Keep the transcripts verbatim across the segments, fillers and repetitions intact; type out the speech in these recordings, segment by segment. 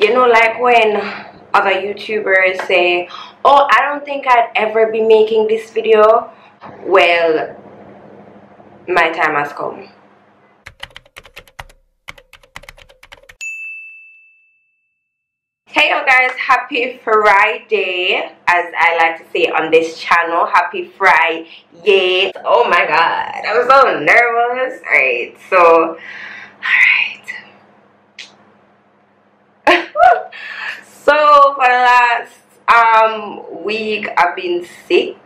You know, like when other YouTubers say, oh, I don't think I'd ever be making this video. Well, my time has come. Hey, you guys, happy Friday, as I like to say on this channel. Happy Friday. Oh my god, I'm so nervous. Alright, so, alright. So for the last um week I've been sick.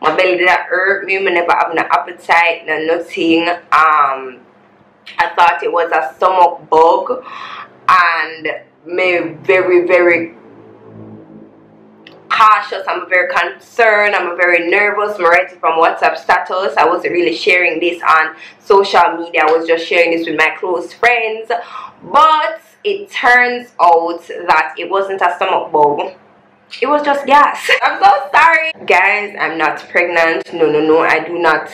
My belly did not hurt me, I never have no appetite, no nothing. Um I thought it was a stomach bug and me very very cautious. I'm very concerned. I'm very nervous. I'm writing from WhatsApp status. I wasn't really sharing this on social media. I was just sharing this with my close friends. But it turns out that it wasn't a stomach bug. It was just gas. I'm so sorry. Guys, I'm not pregnant. No, no, no. I do not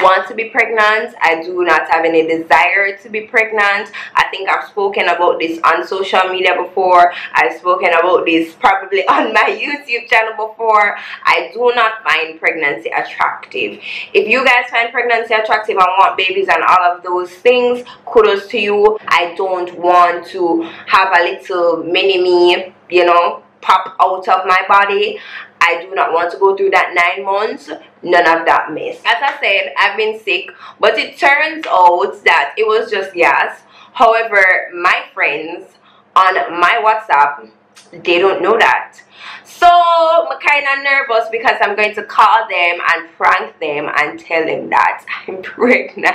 want to be pregnant. I do not have any desire to be pregnant. I think I've spoken about this on social media before. I've spoken about this probably on my YouTube channel before. I do not find pregnancy attractive. If you guys find pregnancy attractive and want babies and all of those things, kudos to you. I don't want to have a little mini me, you know, pop out of my body. I do not want to go through that nine months. None of that mess. As I said, I've been sick, but it turns out that it was just gas. However, my friends on my WhatsApp, they don't know that. So I'm kind of nervous because I'm going to call them and prank them and tell them that I'm pregnant.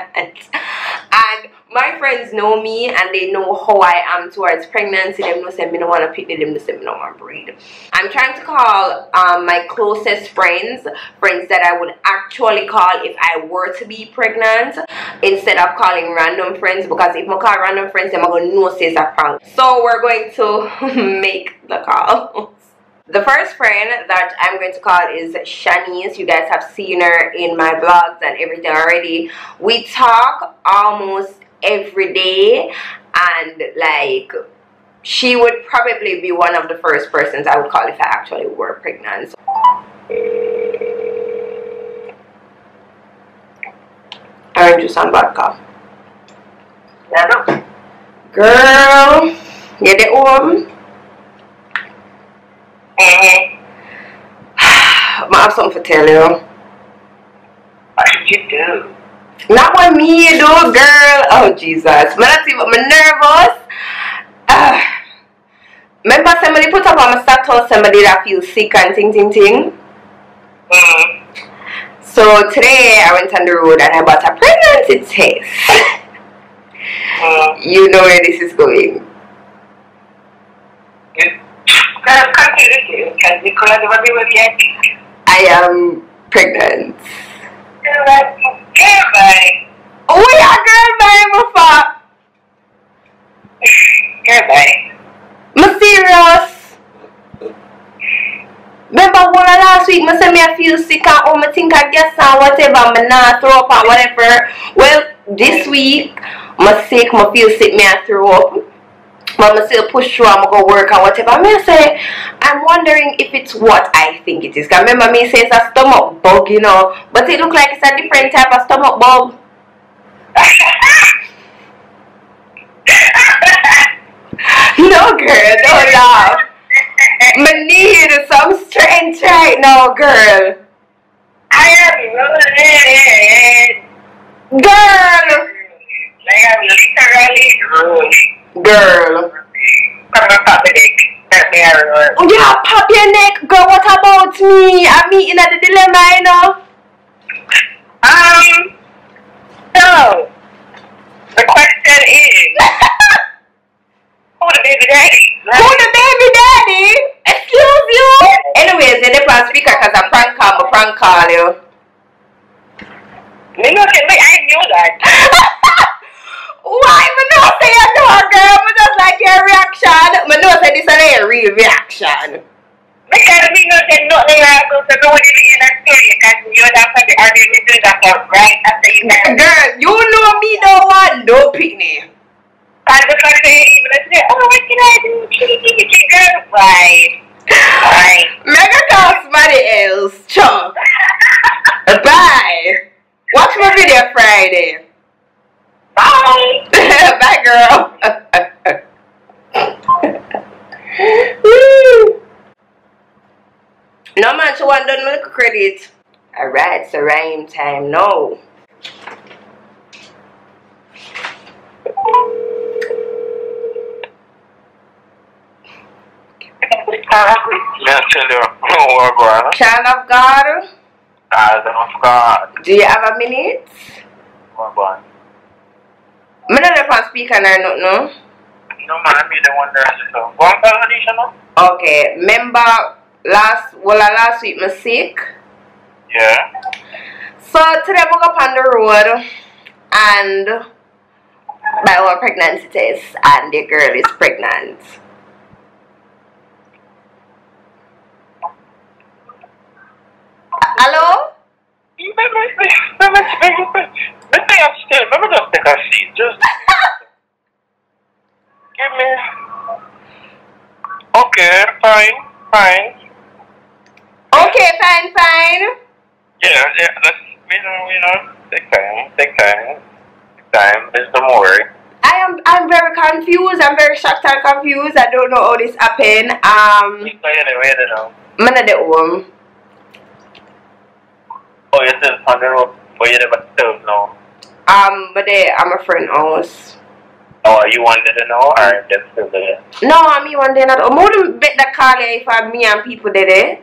And my friends know me and they know how I am towards pregnancy. Them no say me no want to pick. Them no say me no want to breed. I'm trying to call um, my closest friends, friends that I would actually call if I were to be pregnant, instead of calling random friends, because if I call random friends, them I gonna know says a prank. So we're going to make the call. The first friend that I'm going to call is Shanice. You guys have seen her in my vlogs and everything already. We talk almost every day, and like, she would probably be one of the first persons I would call if I actually were pregnant. Orange juice and vodka. Girl, get it home. I have something to tell you. What did you do? Not what me you do, girl. Oh Jesus, I'm not even nervous. Uh, remember somebody put up on my status somebody that feels sick and ting ting ting. Mm. So today I went on the road and I bought a pregnancy test. Mm. You know where this is going. Yeah. I am pregnant. Oh yeah, girl, bye, my fuck. Girl, bye. I'm serious. Remember one last week, I said I feel sick and oh, I think I guess and whatever, I'm not throw up and whatever. Well, this week, I'm sick, I feel sick, I throw up. But I'm still push through, I'm gonna go work and whatever. I'm gonna say, I'm wondering if it's what I think it is. Because remember, me say it's a stomach bug, you know, but it looks like it's a different type of stomach bug. No, girl, don't laugh. I need some strength right now, girl. I am rolling. Girl! Like I'm literally rolling. Girl. Yeah, pop your neck. Girl, what about me? I'm eating at the dilemma, you know. Um, so, the question is, who the baby daddy? Who the baby daddy? Excuse you? Anyways, they plan speaker because I prank call, I prank call you. I knew that. Why? I know say you do it, girl. I just like your reaction. I know say this is a real reaction. Because we know that nothing like that. So don't even in a story because you don't have the argument to that for right after you married. Girl, you know me don't want no picnic. Because the first day, even I say, oh, we Right. Right. Mega call somebody else. Chop. Bye. Watch my video Friday. Bye. Bye, girl. No man, she want done milk credit. Alright, so rhyme time now. Child of God. Child of God. Do you have a minute? What about? I don't know speaker or not, no? No, man, I'm the one that's so. One conversation, no? Okay, remember last, well, last week I was sick? Yeah. So today I woke up on the road and by our pregnancy test and the girl is pregnant. Hello? Let me upstairs. Let me just take a seat. Just give me. Okay, fine, fine. Okay, fine, fine. Yeah, yeah. Let's we know, we know. Take time, take time, take time. Please don't worry. I am. I'm very confused. I'm very shocked and confused. I don't know how this happened. Um. You know. I'm not at home. Oh, you're still on the road, but you never still know. Um, but they, I'm a friend house. Oh, you wanted to know, or they still there? No, I mean one day not. I'm gonna bet that car there if I me and people there. Eh?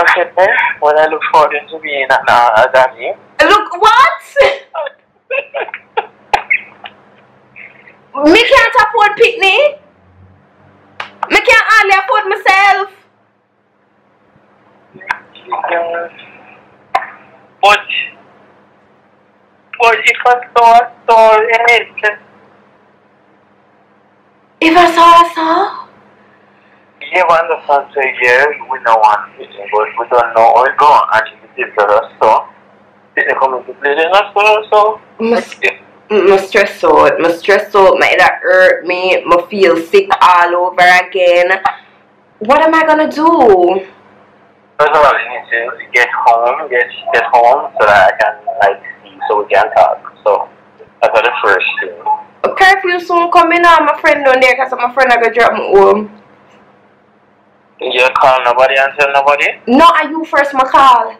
Okay, well I look forward to being at uh, that here. Look what? Me can't afford picnic. Me can't only afford myself. Uh, but, but if I saw a soul in it. If I saw a soul? Yeah, one of us say, yeah, we know one sitting, but we don't know where it goes. And if it is a soul, it's coming to play in a soul, so. My stress out, my stress out, my head hurt me, my feel sick all over again. What am I gonna do? First of all, you need to get home, get get home, so that I can like see, so we can talk. So that's the first thing. A curfew soon coming on, my friend down there, cause my friend I go drop me home. You call nobody and tell nobody? No, are you first my call?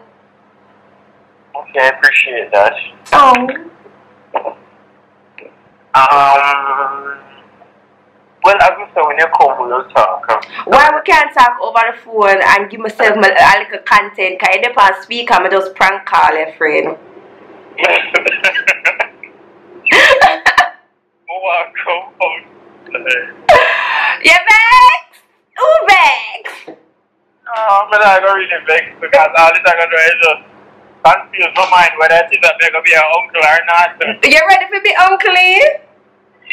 Okay, I appreciate that. Oh. Um. Well, I will say when you come, we'll talk. Why we can't talk over the phone and give myself my, a little content? Because if I speak, I'm just prank call your friend. Welcome home. You're vexed? Who vexed? Oh, man, I don't really vexed because all this I can do is just confuse my mind whether I think that they're going to be an uncle or not. You ready for me, uncle?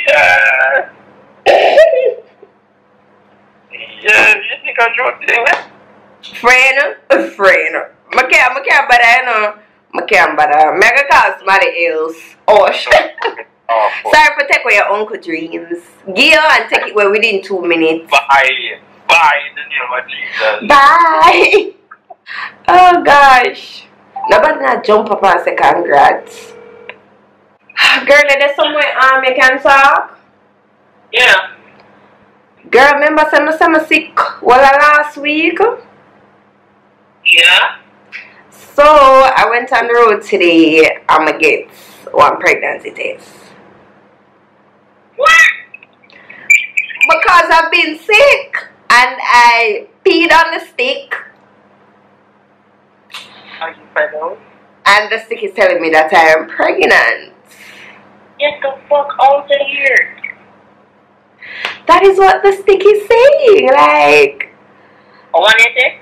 Yeah. Yeah, you think I'm joking? Friend, friend. I can't, I can't bother, you know. I can't bother. I can call somebody else. Oh, shit. Sorry for taking your uncle dreams. Give and take it away within two minutes. Bye. Bye, in the name of Jesus. Bye. Oh, gosh. Nobody not jump up and say congrats. Girl, is there somewhere um, you can talk? Yeah. Girl, remember I'm sick well, last week? Yeah. So, I went on the road today. I'm going to get one pregnancy test. What? Because I've been sick and I peed on the stick. Are you pregnant? And the stick is telling me that I am pregnant. Get the fuck out of here. That is what the stick is saying, like. One is it?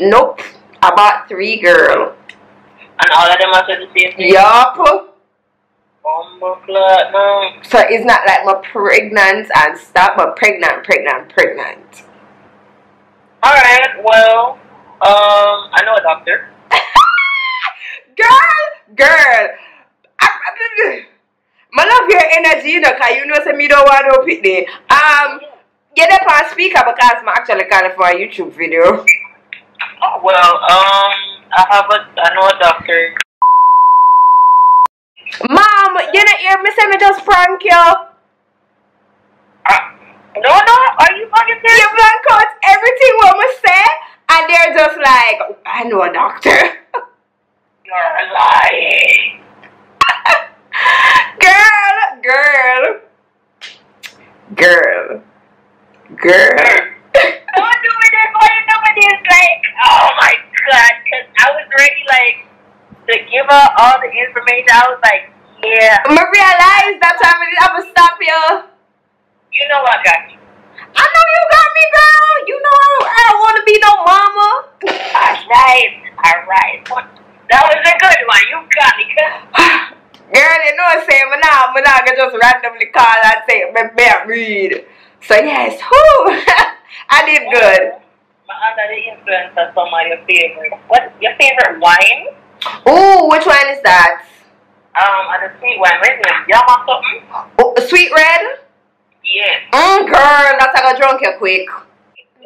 Nope. I bought three, girl. And all of them are the same thing? Yup. So it's not like my pregnant and stop, but pregnant, pregnant, pregnant. Alright, well, um, I know a doctor. Girl, girl. I, I, I love your energy, you know, because you know, so me don't want to pick there. Um, get up on speaker because I'm actually calling for a YouTube video. Oh, well, um, I have a, I know a doctor. Mom, you don't hear me say me just prank you? Uh, no, no, are you fucking serious? You blank out everything what we say, and they're just like, I know a doctor. You're lying. Girl, girl, girl, girl. Don't do it that way. Nobody is like, oh my god, because I was already like, to give her all the information, I was like, yeah. I realized that time I'm gonna stop you. You know I got you. I know you got me, girl. You know I don't want to be no mama. Alright, alright. That was a good one. You got me. Girl, you know what I'm saying? I'm not, I'm not going to just randomly call and say, I'm not read. So, yes, whoo! I did good. My under the influence of some of your favorite. What's your favorite wine? Ooh, which wine is that? Um, and the sweet wine. What is it? Yum or something? Oh, sweet red? Yes. Mm, girl, that's how I drunk you quick.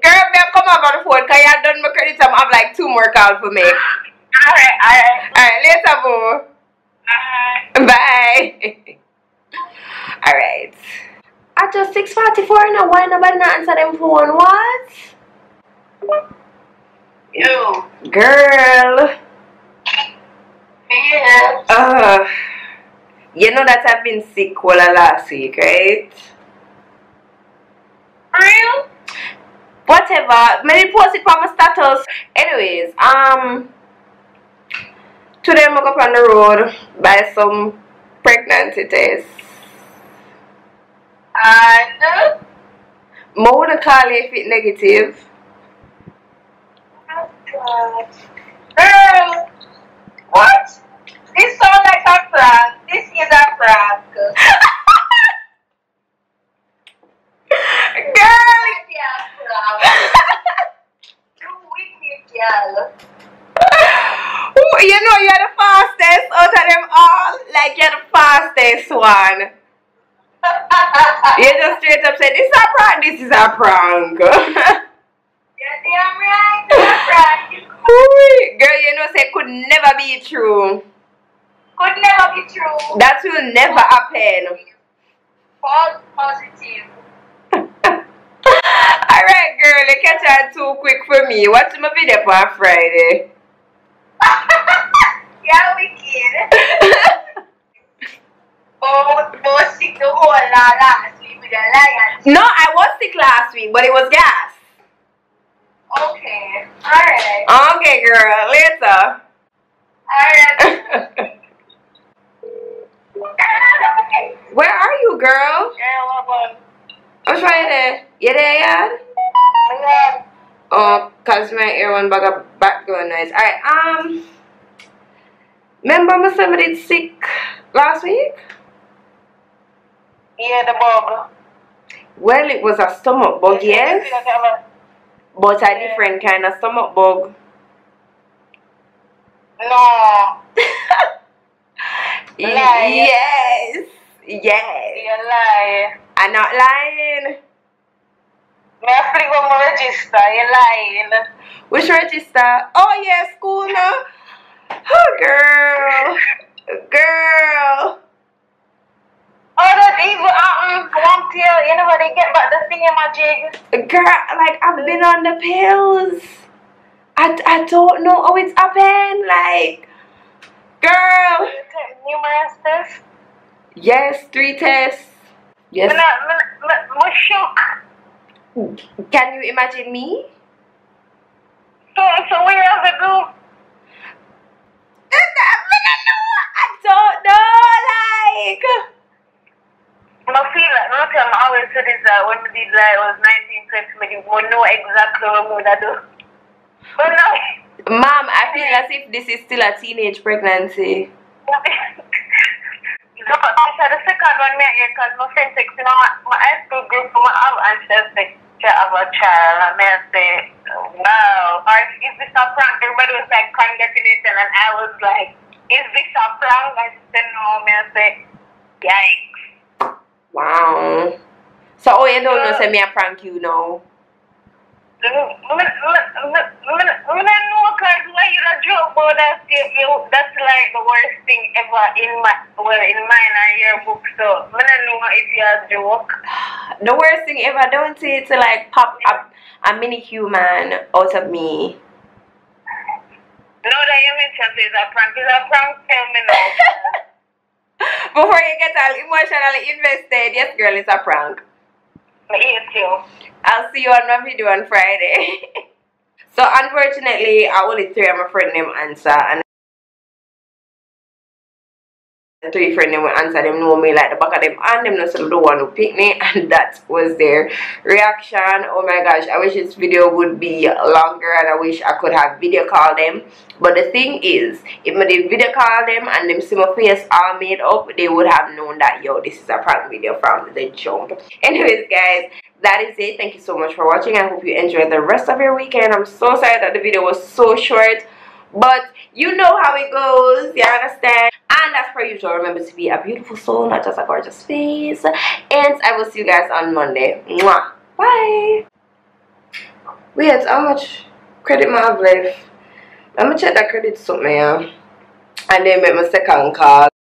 Girl, babe, come over on the phone because you have done my credit time. I have like two more calls for me. Alright, alright. Alright, later, boo. Bye. Bye. Alright. At just six forty-four now, why nobody not answer them phone? What? You. Girl. Yeah. Uh, you know that I've been sick all of last week, right? For real? Whatever. Maybe post it for my status. Anyways, um... today I'm going up on the road, buy some pregnancy tests. And? I wouldn't call it if it's negative. Oh god. Girl! What? This sounds like a prank. This is a prank. Girl! You wicked girl. You know you're the fastest out of them all. Like you're the fastest one. You just straight up said, this is a prank, this is a prank. You're damn right, it's a prank. Girl, you know say could never be true. Could never be true. That will never happen. False positive. Alright girl, you catch her too quick for me. Watch my video on Friday. Yeah, we can. Oh, was sick the whole lot last week with a lion. No, I was sick last week, but it was gas. Okay, alright. Okay, girl, later. Alright. Where are you, girl? Yeah, what I'm trying to. You there, yeah? Yeah. Oh, cause my ear one bag of background noise. Alright, um. Remember myself did sick last week? Yeah, the bug. Well, it was a stomach bug, yes. But a different kind of stomach bug. No. Yes. Yes. You're lying. I'm not lying. May I flick on my register? You're lying. Which register? Oh, yeah, school now. Oh, girl. Girl. Oh, that evil um, one pill. You know what they get back the thingamajig. Girl, like, I've been on the pills. I, I don't know how it's happened. Like, girl. Numerous tests? Yes, three tests. Yes. I'm shook. Can you imagine me? So, so where does it go? I don't know, like. I feel like not time I always said is that when we did like it was nineteen twenty, we know exactly what we gonna do. But no. Mom, I feel as if this is still a teenage pregnancy. No, but I the second one here because my friend said, you know, my high school group, my aunt, and she said, she have a child, and I said, wow. Or is this a prank? Everybody was like, congratulations, and I was like, is this a prank? I said, no, I said, Yikes. Wow. So all you don't know say me I prank you now? I don't know, because when you joke about that statement, that's like the worst thing ever in my, well, in mine and your book, so I don't know if you have joke. The worst thing ever, don't say it to like pop up a mini human out of me. No, that you mentioned is a prank, it's a prank terminal. Before you get all emotionally invested, yes girl, it's a prank. I hate you. I'll see you on my video on Friday. So unfortunately, I only three of my friend them answer, and three friend them will answer. Them know me like the back of them, and them know some the one who picked me, and that was their reaction. Oh my gosh, I wish this video would be longer, and I wish I could have video call them. But the thing is, if I did video call them and them see my face all made up, they would have known that yo, this is a prank video from the jump. Anyways, guys. That is it. Thank you so much for watching. I hope you enjoyed the rest of your weekend. I'm so sorry that the video was so short, but you know how it goes. You understand? And as per usual, remember to be a beautiful soul, not just a gorgeous face. And I will see you guys on Monday. Mwah. Bye. Wait, how much credit I have left? I'm going to check that credit something. And then make my second call.